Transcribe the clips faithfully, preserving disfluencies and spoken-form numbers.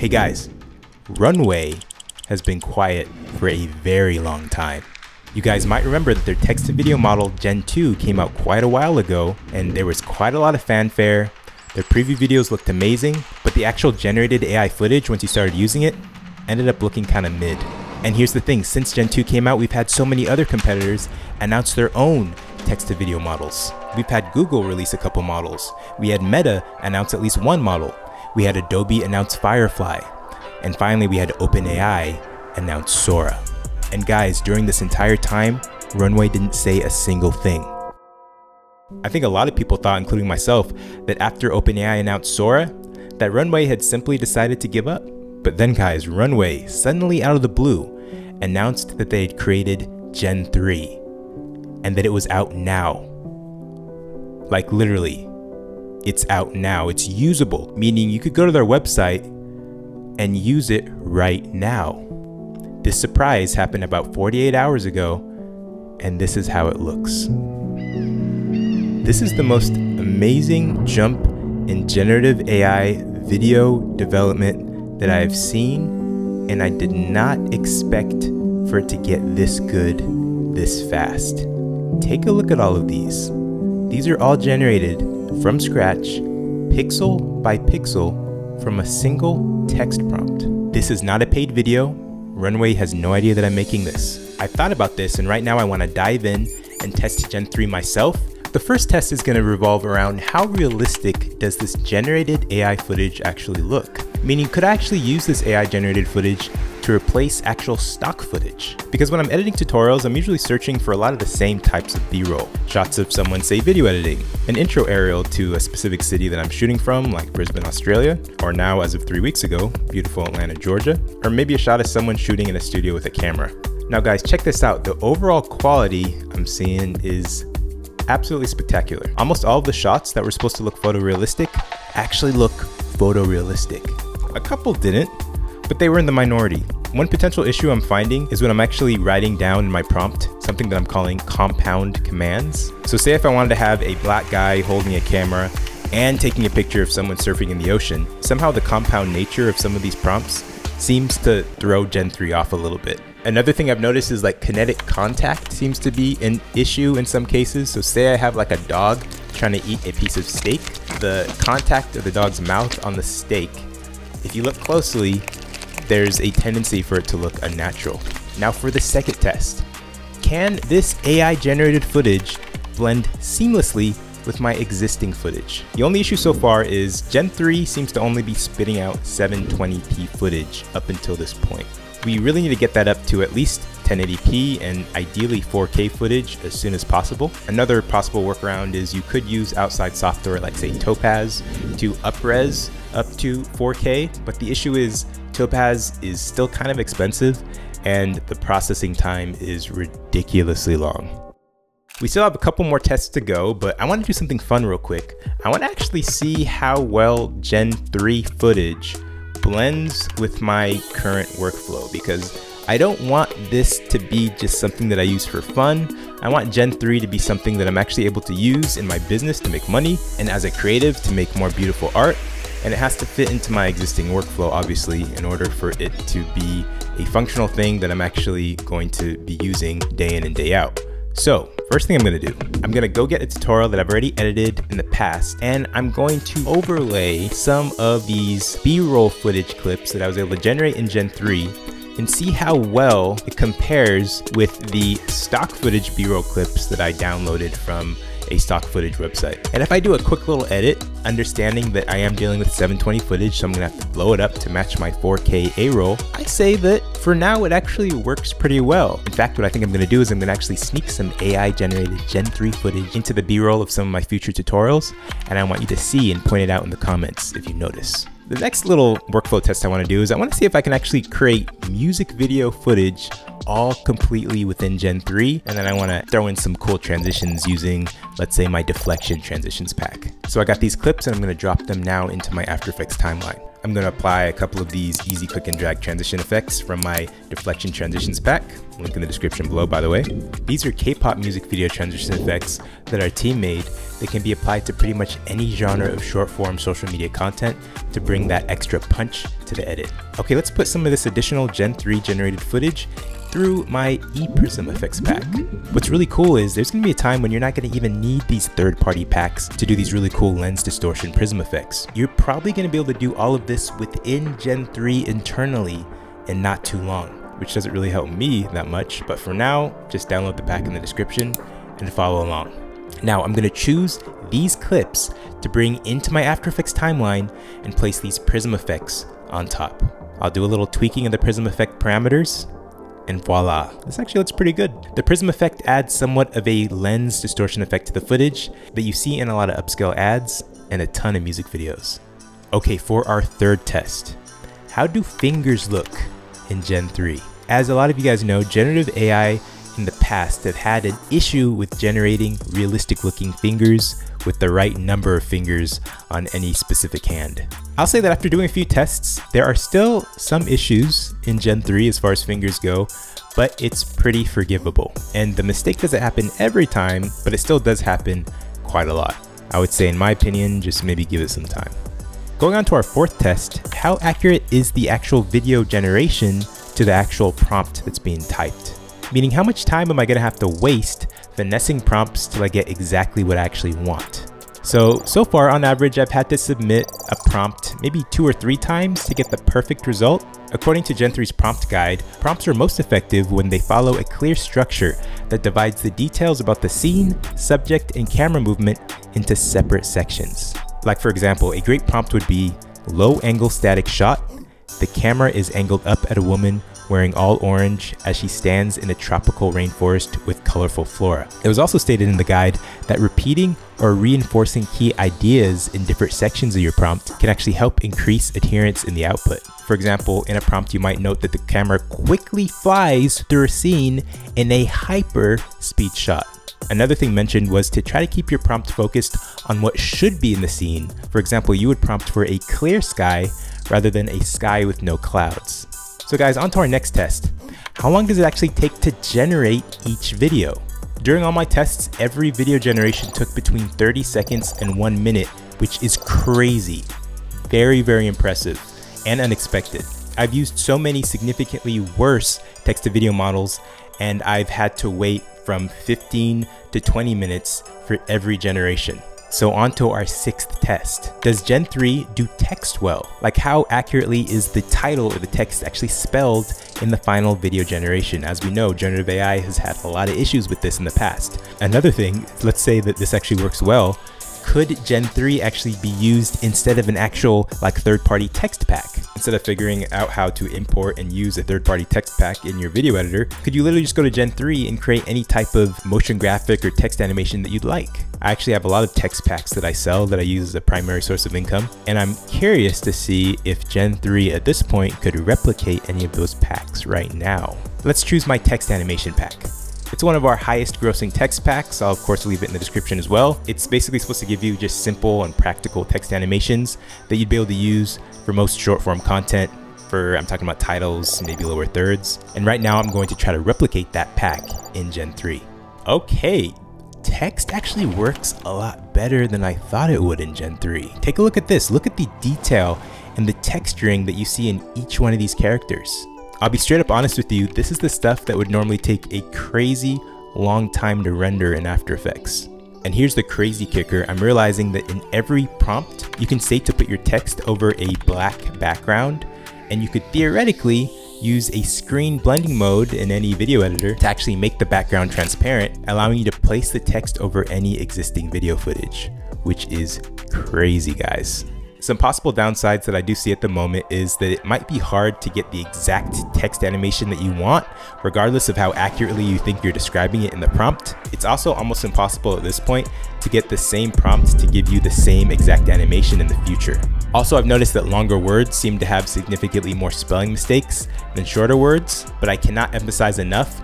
Hey guys, Runway has been quiet for a very long time. You guys might remember that their text-to-video model Gen two came out quite a while ago, and there was quite a lot of fanfare. Their preview videos looked amazing, but the actual generated A I footage, once you started using it, ended up looking kinda mid. And here's the thing, since Gen two came out, we've had so many other competitors announce their own text-to-video models. We've had Google release a couple models. We had Meta announce at least one model. We had Adobe announce Firefly. And finally, we had OpenAI announce Sora. And guys, during this entire time, Runway didn't say a single thing. I think a lot of people thought, including myself, that after OpenAI announced Sora, that Runway had simply decided to give up. But then guys, Runway, suddenly out of the blue, announced that they had created Gen three and that it was out now. Like literally, it's out now. It's usable, meaning you could go to their website and use it right now. This surprise happened about forty-eight hours ago, and this is how it looks. This is the most amazing jump in generative A I video development that I have seen, and I did not expect for it to get this good this fast. Take a look at all of these. These are all generated from scratch, pixel by pixel, from a single text prompt. This is not a paid video. Runway has no idea that I'm making this. I've thought about this, and right now I want to dive in and test Gen three myself. The first test is going to revolve around how realistic does this generated A I footage actually look? Meaning, could I actually use this A I generated footage to replace actual stock footage? Because when I'm editing tutorials, I'm usually searching for a lot of the same types of B-roll. Shots of someone, say, video editing, an intro aerial to a specific city that I'm shooting from, like Brisbane, Australia, or now, as of three weeks ago, beautiful Atlanta, Georgia, or maybe a shot of someone shooting in a studio with a camera. Now guys, check this out. The overall quality I'm seeing is absolutely spectacular. Almost all of the shots that were supposed to look photorealistic actually look photorealistic. A couple didn't, but they were in the minority. One potential issue I'm finding is when I'm actually writing down in my prompt something that I'm calling compound commands. So say if I wanted to have a black guy holding a camera and taking a picture of someone surfing in the ocean, somehow the compound nature of some of these prompts seems to throw Gen three off a little bit. Another thing I've noticed is like kinetic contact seems to be an issue in some cases. So say I have like a dog trying to eat a piece of steak, the contact of the dog's mouth on the steak, if you look closely, there's a tendency for it to look unnatural. Now for the second test. Can this A I generated footage blend seamlessly with my existing footage? The only issue so far is Gen three seems to only be spitting out seven twenty p footage up until this point. We really need to get that up to at least ten eighty p and ideally four K footage as soon as possible. Another possible workaround is you could use outside software like say Topaz to up-res up to four K, but the issue is Topaz is still kind of expensive and the processing time is ridiculously long. We still have a couple more tests to go, but I want to do something fun real quick. I want to actually see how well Gen three footage blends with my current workflow, because I don't want this to be just something that I use for fun. I want Gen three to be something that I'm actually able to use in my business to make money and as a creative to make more beautiful art. And it has to fit into my existing workflow, obviously, in order for it to be a functional thing that I'm actually going to be using day in and day out. So first thing I'm gonna do, I'm gonna go get a tutorial that I've already edited in the past, and I'm going to overlay some of these B-roll footage clips that I was able to generate in Gen three and see how well it compares with the stock footage B-roll clips that I downloaded from a stock footage website. And if I do a quick little edit, understanding that I am dealing with seven twenty footage, so I'm gonna have to blow it up to match my four K A-roll, I say that for now it actually works pretty well. In fact, what I think I'm gonna do is I'm gonna actually sneak some A I generated Gen three footage into the B-roll of some of my future tutorials, and I want you to see and point it out in the comments if you notice. The next little workflow test I wanna do is I wanna see if I can actually create music video footage all completely within Gen three. And then I wanna throw in some cool transitions using, let's say, my Deflection Transitions Pack. So I got these clips and I'm gonna drop them now into my After Effects timeline. I'm gonna apply a couple of these easy click and drag transition effects from my Deflection Transitions Pack, link in the description below by the way. These are K-pop music video transition effects that our team made that can be applied to pretty much any genre of short form social media content to bring that extra punch to the edit. Okay, let's put some of this additional Gen three generated footage through my E-Prism effects pack. What's really cool is there's gonna be a time when you're not gonna even need these third-party packs to do these really cool lens distortion prism effects. You're probably gonna be able to do all of this within Gen three internally in not too long, which doesn't really help me that much, but for now, just download the pack in the description and follow along. Now I'm gonna choose these clips to bring into my After Effects timeline and place these prism effects on top. I'll do a little tweaking of the prism effect parameters, and voila, this actually looks pretty good. The prism effect adds somewhat of a lens distortion effect to the footage that you see in a lot of upscale ads and a ton of music videos. Okay, for our third test, how do fingers look in Gen three? As a lot of you guys know, generative A I in the past have had an issue with generating realistic looking fingers with the right number of fingers on any specific hand. I'll say that after doing a few tests, there are still some issues in Gen three as far as fingers go, but it's pretty forgivable. And the mistake doesn't happen every time, but it still does happen quite a lot. I would say in my opinion, just maybe give it some time. Going on to our fourth test, how accurate is the actual video generation to the actual prompt that's being typed? Meaning how much time am I gonna have to waste finessing prompts till I get exactly what I actually want? So, so far on average, I've had to submit a prompt maybe two or three times to get the perfect result. According to Gen three's prompt guide, prompts are most effective when they follow a clear structure that divides the details about the scene, subject, and camera movement into separate sections. Like for example, a great prompt would be low angle static shot. The camera is angled up at a woman wearing all orange as she stands in a tropical rainforest with colorful flora. It was also stated in the guide that repeating or reinforcing key ideas in different sections of your prompt can actually help increase adherence in the output. For example, in a prompt, you might note that the camera quickly flies through a scene in a hyper speed shot. Another thing mentioned was to try to keep your prompt focused on what should be in the scene. For example, you would prompt for a clear sky rather than a sky with no clouds. So guys, on to our next test. How long does it actually take to generate each video? During all my tests, every video generation took between thirty seconds and one minute, which is crazy. Very, very impressive and unexpected. I've used so many significantly worse text-to-video models, and I've had to wait from fifteen to twenty minutes for every generation. So on to our sixth test. Does Gen three do text well? Like how accurately is the title or the text actually spelled in the final video generation? As we know, generative A I has had a lot of issues with this in the past. Another thing, let's say that this actually works well, could Gen three actually be used instead of an actual like third-party text pack? Instead of figuring out how to import and use a third-party text pack in your video editor, could you literally just go to Gen three and create any type of motion graphic or text animation that you'd like? I actually have a lot of text packs that I sell that I use as a primary source of income, and I'm curious to see if Gen three at this point could replicate any of those packs right now. Let's choose my text animation pack. It's one of our highest grossing text packs. I'll of course leave it in the description as well. It's basically supposed to give you just simple and practical text animations that you'd be able to use for most short form content. For, I'm talking about titles, maybe lower thirds. And right now I'm going to try to replicate that pack in Gen three. Okay, text actually works a lot better than I thought it would in Gen three. Take a look at this. Look at the detail and the texturing that you see in each one of these characters. I'll be straight up honest with you, this is the stuff that would normally take a crazy long time to render in After Effects. And here's the crazy kicker, I'm realizing that in every prompt, you can say to put your text over a black background, and you could theoretically use a screen blending mode in any video editor to actually make the background transparent, allowing you to place the text over any existing video footage, which is crazy, guys. Some possible downsides that I do see at the moment is that it might be hard to get the exact text animation that you want, regardless of how accurately you think you're describing it in the prompt. It's also almost impossible at this point to get the same prompt to give you the same exact animation in the future. Also, I've noticed that longer words seem to have significantly more spelling mistakes than shorter words, but I cannot emphasize enough,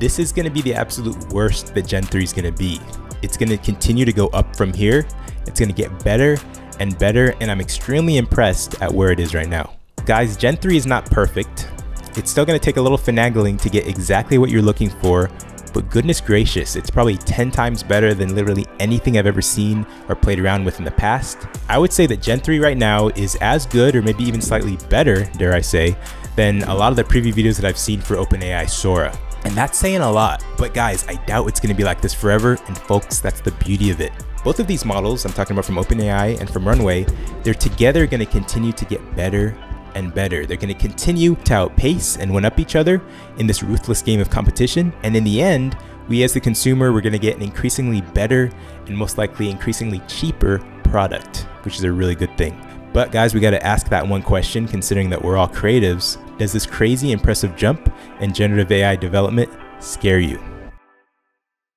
this is gonna be the absolute worst that Gen three is gonna be. It's gonna continue to go up from here, it's gonna get better and better, and I'm extremely impressed at where it is right now. Guys, Gen three is not perfect. It's still gonna take a little finagling to get exactly what you're looking for, but goodness gracious, it's probably ten times better than literally anything I've ever seen or played around with in the past. I would say that Gen three right now is as good, or maybe even slightly better, dare I say, than a lot of the preview videos that I've seen for OpenAI Sora. And that's saying a lot, but guys, I doubt it's gonna be like this forever, and folks, that's the beauty of it. Both of these models, I'm talking about from OpenAI and from Runway, they're together gonna continue to get better and better. They're gonna continue to outpace and one up each other in this ruthless game of competition. And in the end, we as the consumer, we're gonna get an increasingly better and most likely increasingly cheaper product, which is a really good thing. But guys, we gotta ask that one question, considering that we're all creatives. Does this crazy impressive jump in generative A I development scare you?